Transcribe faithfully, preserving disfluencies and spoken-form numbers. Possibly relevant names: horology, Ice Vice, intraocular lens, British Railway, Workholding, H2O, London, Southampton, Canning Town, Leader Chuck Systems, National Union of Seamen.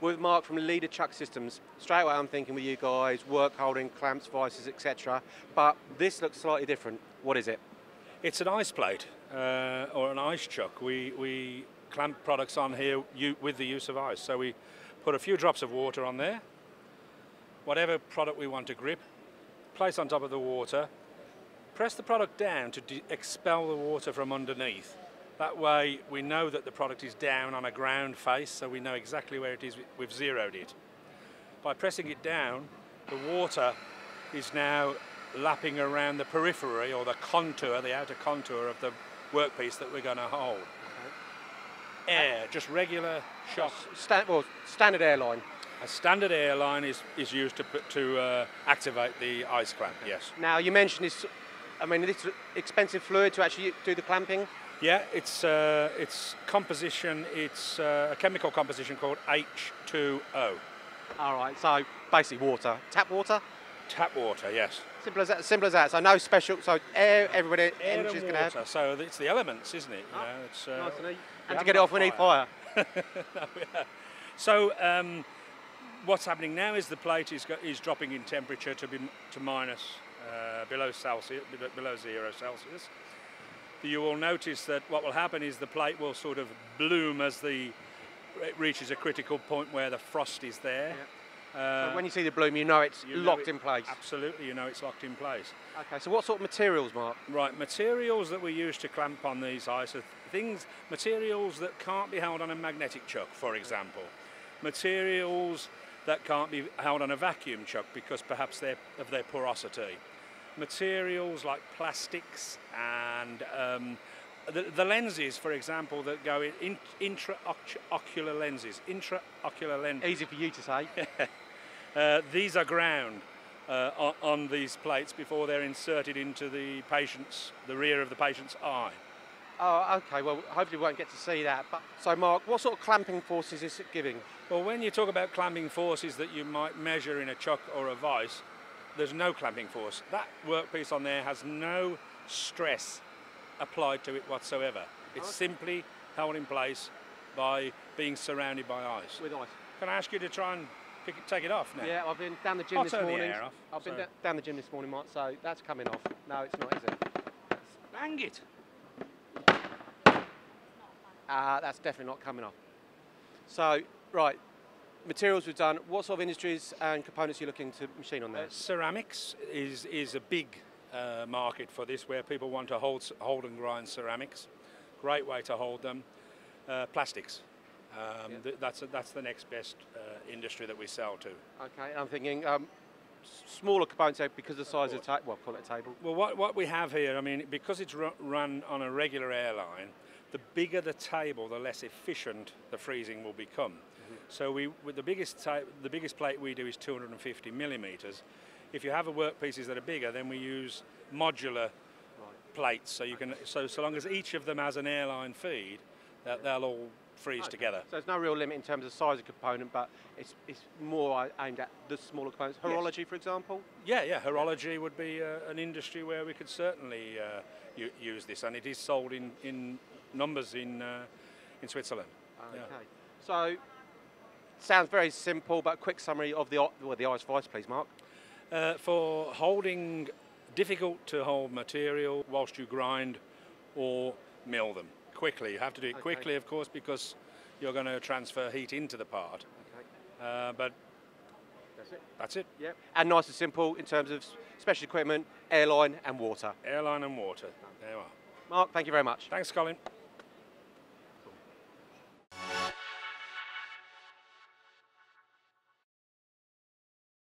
with Mark from Leader Chuck Systems. Straight away I'm thinking with you guys, work holding, clamps, vices, et cetera. But this looks slightly different. What is it? It's an ice plate, uh, or an ice chuck. We, we clamp products on here you, with the use of ice. So we put a few drops of water on there, whatever product we want to grip, place on top of the water, press the product down to de expel the water from underneath. That way we know that the product is down on a ground face, so we know exactly where it is. We've zeroed it. By pressing it down, the water is now lapping around the periphery or the contour, the outer contour of the workpiece that we're going to hold. Okay. Air, just regular shot. Stand, well, standard airline. A standard airline is, is used to, put, to uh, activate the ice clamp, yes. Now you mentioned this, I mean, this expensive fluid to actually do the clamping? Yeah, it's, uh, it's composition, it's uh, a chemical composition called H two O. All right, so basically water, tap water? Tap water, yes. Simple as that, simple as that. So no special, so air, everybody, air and water. Have. So it's the elements, isn't it? Oh, you know, it's, uh, nice and, and to get it off, we need fire. no, yeah. So um, what's happening now is the plate is, is dropping in temperature to, be, to minus, uh, below Celsius, below zero Celsius. You will notice that what will happen is the plate will sort of bloom as the, it reaches a critical point where the frost is there. Yeah. Uh, so when you see the bloom, you know it's you locked know it, in place. Absolutely, you know it's locked in place. Okay, so what sort of materials, Mark? Right, materials that we use to clamp on these ice are things, materials that can't be held on a magnetic chuck, for example. Materials that can't be held on a vacuum chuck because perhaps they're of their porosity. Materials like plastics and um, the, the lenses, for example, that go in, in intraocular lenses. Intraocular lenses. Easy for you to say. uh, these are ground uh, on, on these plates before they're inserted into the patient's, the rear of the patient's eye. Oh, okay. Well, hopefully we won't get to see that. But so, Mark, what sort of clamping force is this giving? Well, when you talk about clamping forces that you might measure in a chuck or a vice, there's no clamping force. That workpiece on there has no stress applied to it whatsoever. It's okay. Simply held in place by being surrounded by ice. With ice. Can I ask you to try and pick it, take it off now? Yeah, I've been down the gym I'll this turn morning. The air off, I've so. been down the gym this morning, Mark. So that's coming off. No, it's not, is it? That's bang it. Uh, that's definitely not coming off. So right. Materials we've done, what sort of industries and components are you looking to machine on there? Uh, ceramics is, is a big uh, market for this, where people want to hold, hold and grind ceramics. Great way to hold them. Uh, plastics, um, yeah. th that's, a, that's the next best uh, industry that we sell to. Okay, I'm thinking um, smaller components because of the size of, of the table, well call it a table. Well what, what we have here, I mean, because it's run on a regular airline, the bigger the table, the less efficient the freezing will become. So we, with the biggest type, the biggest plate we do is two hundred fifty millimeters. If you have a workpieces that are bigger, then we use modular right. plates. So you can, so so long as each of them has an airline feed, that they'll all freeze okay. together. So there's no real limit in terms of size of component, but it's it's more aimed at the smaller components. Horology, yes. for example. Yeah, yeah. Horology would be uh, an industry where we could certainly uh, use this, and it is sold in in numbers in uh, in Switzerland. Okay. Yeah. So. Sounds very simple, but a quick summary of the, well, the Ice Vice, please, Mark. Uh, for holding difficult-to-hold material whilst you grind or mill them quickly. You have to do it okay. quickly, of course, because you're going to transfer heat into the part. Okay. Uh, but that's it. That's it. Yep. And nice and simple in terms of special equipment, airline and water. Airline and water. There you are. Mark, thank you very much. Thanks, Colin.